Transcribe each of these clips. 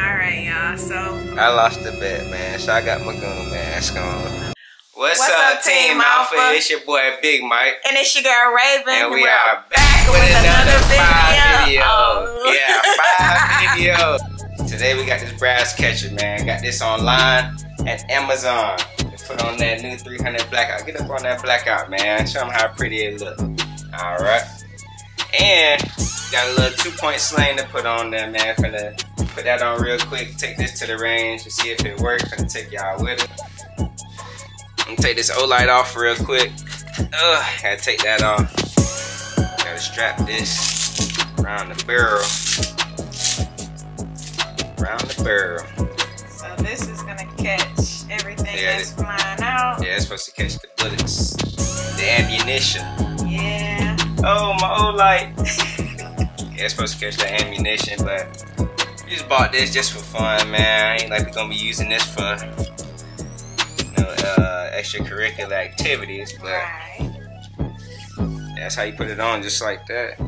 Alright, y'all, so I lost the bet, man, so I got my goon mask on. What's up, Team Alpha? It's your boy Big Mike. And it's your girl Raven. And we are back with another video. Oh. Yeah, 5 videos. Today we got this brass catcher, man. Got this online at Amazon. Let's put on that new 300 Blackout. Get up on that Blackout, man. Show them how pretty it looks. Alright. And got a little 2-point sling to put on there, man. Finna put that on real quick. Take this to the range and see if it works. Finna take y'all with it. I'm gonna take this O-light off real quick. Gotta take that off. Gotta strap this around the barrel. So this is gonna catch everything that's flying out. Yeah, it's supposed to catch the bullets, the ammunition. Yeah. Oh, my O-light. Yeah, it's supposed to catch the ammunition, but we just bought this just for fun, man. I ain't like we gonna be using this for extracurricular activities, but that's how you put it on, just like that.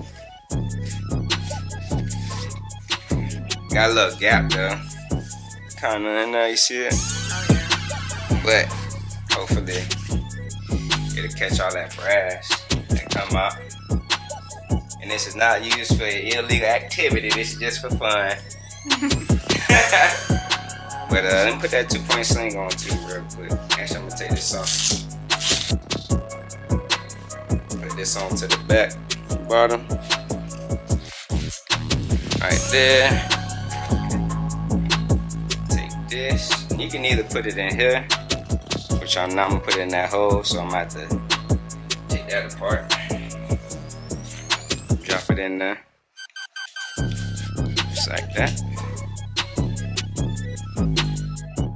Got a little gap though, kind of in there, you see it? But hopefully it'll catch all that brass and come out. And this is not used for illegal activity, this is just for fun. But let me put that 2-point sling on too real quick. Actually, I'm gonna take this off. Put this on to the back, bottom. Right there. Take this. You can either put it in here, which I'm not gonna put it in that hole, so I'm gonna have to take that apart. Drop it in there. Just like that.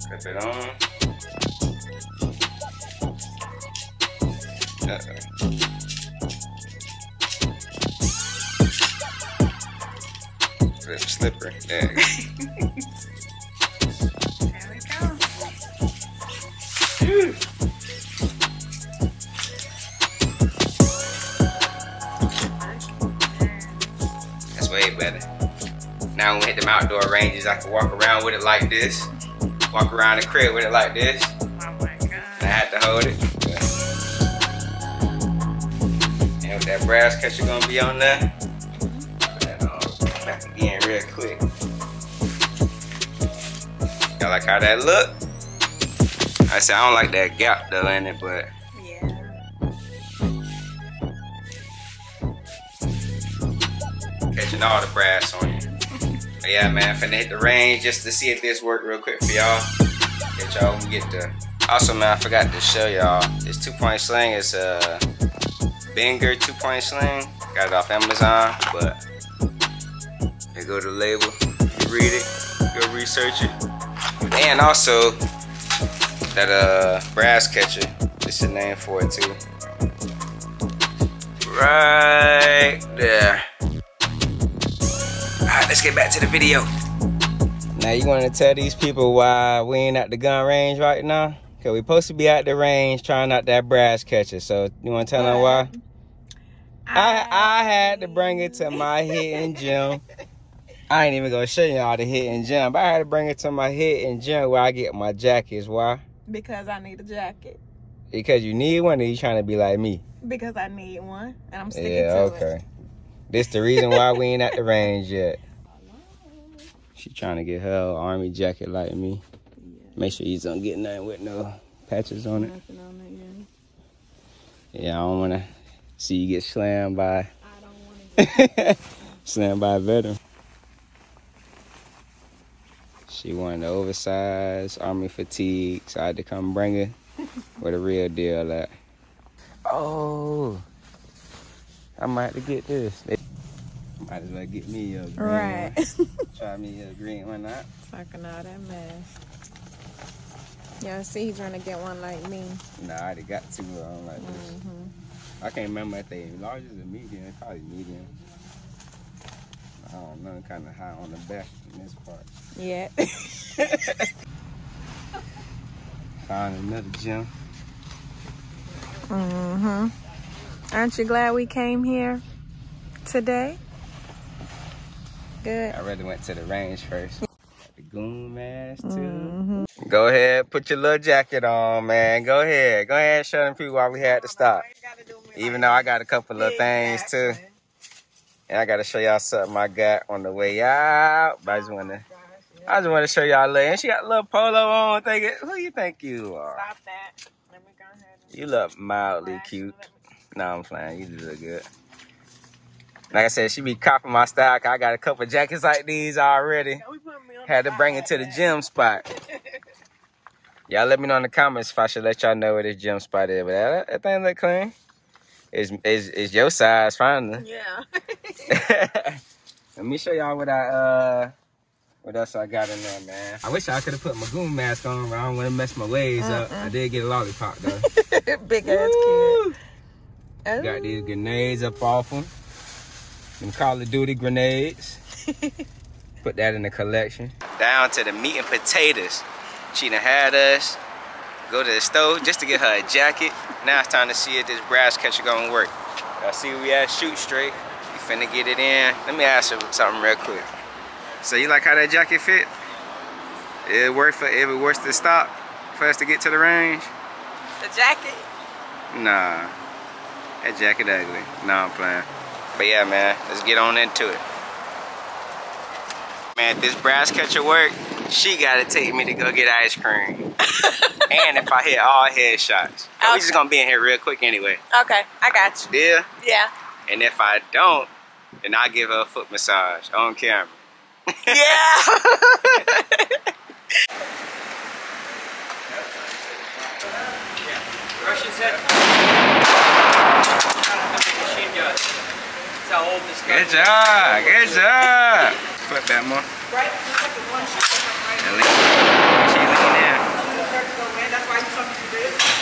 Clip it on. Flip slipper. There we go. Whew. That's way better. Now when we hit them outdoor ranges, I can walk around with it like this. Walk around the crib with it like this. Oh my god. And I had to hold it. And with that brass catcher gonna be on there. Put that on back again real quick. Y'all like how that look? I said I don't like that gap though in it, but yeah. Catching all the brass on you. But yeah, man, finna hit the range just to see if this worked real quick for y'all. Get y'all get the. Also, man, I forgot to show y'all this 2-point sling. It's a Binger 2-point sling. Got it off Amazon, but they go to the label, you read it, go research it, and also that brass catcher. It's the name for it too. Right there. Alright, let's get back to the video. Now you want to tell these people why we ain't at the gun range right now? Cause we supposed to be at the range trying out that brass catcher. So you want to tell them why? I had to bring it to my hitting gym. I ain't even gonna show y'all the hitting gym, but I had to bring it to my hitting gym where I get my jackets. Why? Because I need a jacket. Because you need one, or you trying to be like me? Because I need one, and I'm sticking to it. Yeah, okay. This the reason why we ain't at the range yet. She trying to get her army jacket like me. Yeah. Make sure you don't get nothing with no patches on it. Nothing on it, yeah. Yeah, I don't want to see you get slammed by... I don't want to. Slammed by a veteran. She wanted the oversized army fatigue, so I had to come bring her with a real deal at. Oh! I might have to get this. Might as well get me a green one. Try me a green one out. Talking all that mess. Y'all see he's trying to get one like me. Nah, I already got 2 of them like this. I can't remember if they large or medium. Probably medium. I don't know, kind of high on the back in this part. Yeah. Found another gem. Aren't you glad we came here today? Good. I rather went to the range first. Got the goon ass too. Mm-hmm. Go ahead, put your little jacket on, man. Go ahead, show them people why we had to stop. Even though I got a couple of things too. And I gotta show y'all something I got on the way out. But I just wanna show y'all a little. And she got a little polo on. Thinking, who you think you are? Stop that. Let me go ahead. You look mildly cute. No, I'm playing. You do look good. Like I said, she be copying my style. Cause I got a couple of jackets like these already. Had to bring it to the gym spot. Y'all let me know in the comments if I should let y'all know where this gym spot is. But that thing look clean. It's your size, finally. Yeah. Let me show y'all what else I got in there, man. I wish I could have put my goon mask on, but I don't want to mess my ways up. I did get a lollipop, though. Big ass kid. Oh. Got these grenades up off them. Them Call of Duty grenades. Put that in the collection. Down to the meat and potatoes. She done had us go to the store just to get her a jacket. Now it's time to see if this brass catcher gonna work. Y'all see we at Shoot Straight. You finna get it in. Let me ask you something real quick. So you like how that jacket fit? It worked for every worth the stop for us to get to the range? The jacket? Nah. That jacket ugly. Nah, I'm playing. But yeah, man, let's get on into it. Man, if this brass catcher work, she gotta take me to go get ice cream. And if I hit all headshots. Okay. We just gonna be in here real quick anyway. Okay, I got you. Yeah? Yeah. And if I don't, then I'll give her a foot massage on camera. Yeah! Russian set. Good job, good job. Flip that more. Right, it's like one shot right now. She leaned in. That's why you told me to do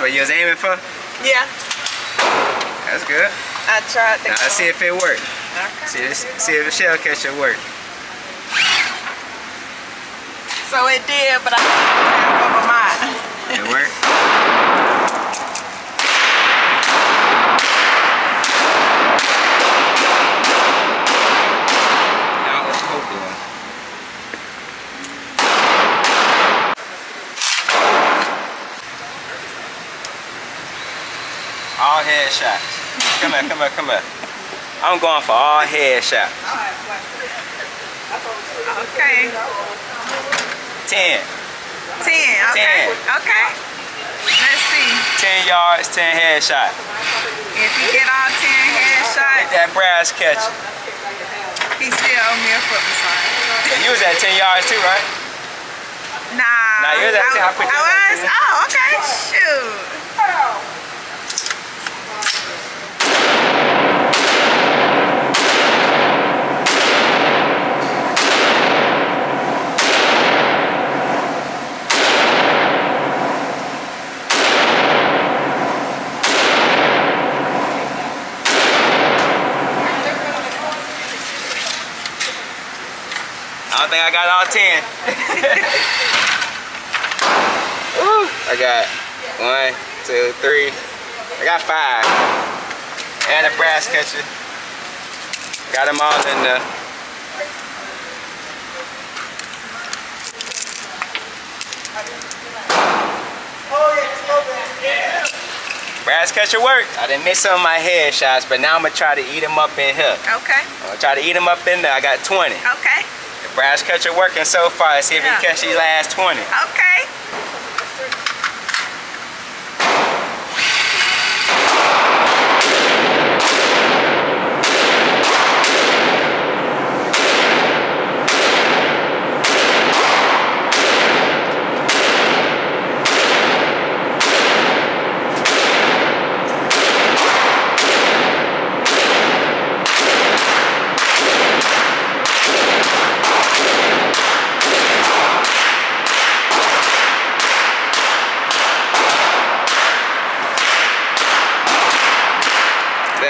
what you was aiming for? Yeah. That's good. I tried to. Now let's see if it worked. Okay. See if the shell catcher worked. So it did, but I can't over mine. It worked? Now let's hope the one. All headshots. Come here. I'm going for all headshots. Okay. 10. 10. Okay. 10. Okay. Let's see. 10 yards, 10 headshots. If you get all 10 headshots. Get that brass catcher. He still owe me a foot massage. And you was at 10 yards too, right? Nah. You was at 10. I was. Oh, okay. Shoot. I think I got all 10. Ooh, I got 1, 2, 3. I got 5. And a brass catcher. Got them all in there. Brass catcher worked. I didn't miss some of my headshots, but now I'm going to try to eat them up in here. Okay. I'm going to try to eat them up in there. I got 20. Okay. Brass catcher working so far. See if he catch these last 20. Okay.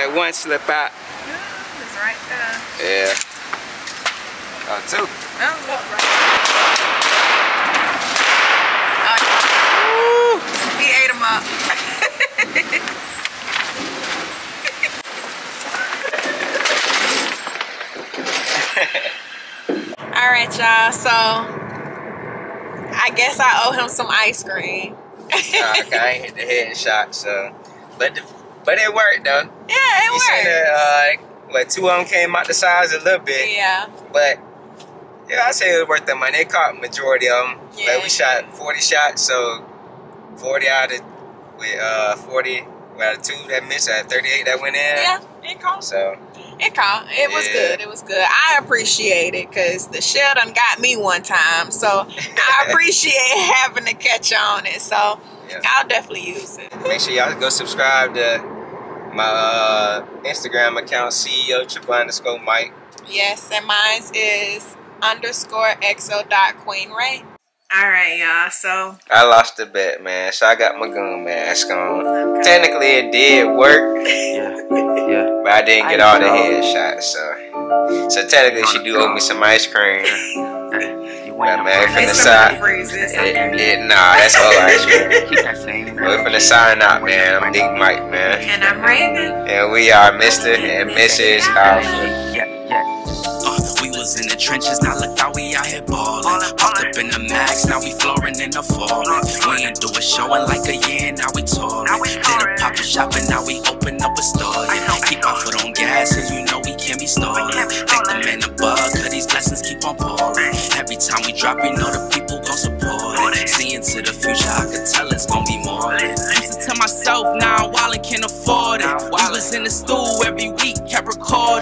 that one slip out. Yeah, it's right there. Yeah. Oh, two. Oh, look right there. Woo! He ate him up. All right, y'all. So I guess I owe him some ice cream. I ain't hit the head shot, so but it worked though. Yeah, it worked. That, what, two of them came out the sides a little bit. Yeah. But yeah, I say it was worth the money. They caught majority of them. Yeah. Like we shot 40 shots, so 40 out of with 40 out of 2 that missed, out of 38 that went in. Yeah, it caught. So it caught. It was good. It was good. I appreciate it because the shell done got me one time, so I appreciate having to catch on it. So yeah. I'll definitely use it. Make sure y'all go subscribe to my Instagram account, CEO_Mike. Yes, and mine is _xo.queen rai. All right, y'all. So I lost the bet, man. So I got my goon mask on. Okay. Technically, it did work. Yeah. But I didn't get all the headshots, so technically she do owe me some ice cream. Man, from the side. Nah, that's all ice cream. We're from the sign out, man. I'm Big Mike, man. And I'm Raven. And we are Mr. and Mrs. Alpha. We was in the trenches, now look how we out here ballin'. Popped up in the max, now we floorin' in the fallin'. We ain't do a showin' like a year, now we tallin'. Did a pop-up shop and now we open up a store. Yeah. Keep our foot on gas, and you know we can't be stallin'. Thank the man above, cause these blessings keep on pourin'. Every time we drop, we know the people gon' support it. See into the future, I can tell it's gon' be more lit. Used to tell myself, now I'm wildin', can't afford it. I was in the stool every week, kept recordin'.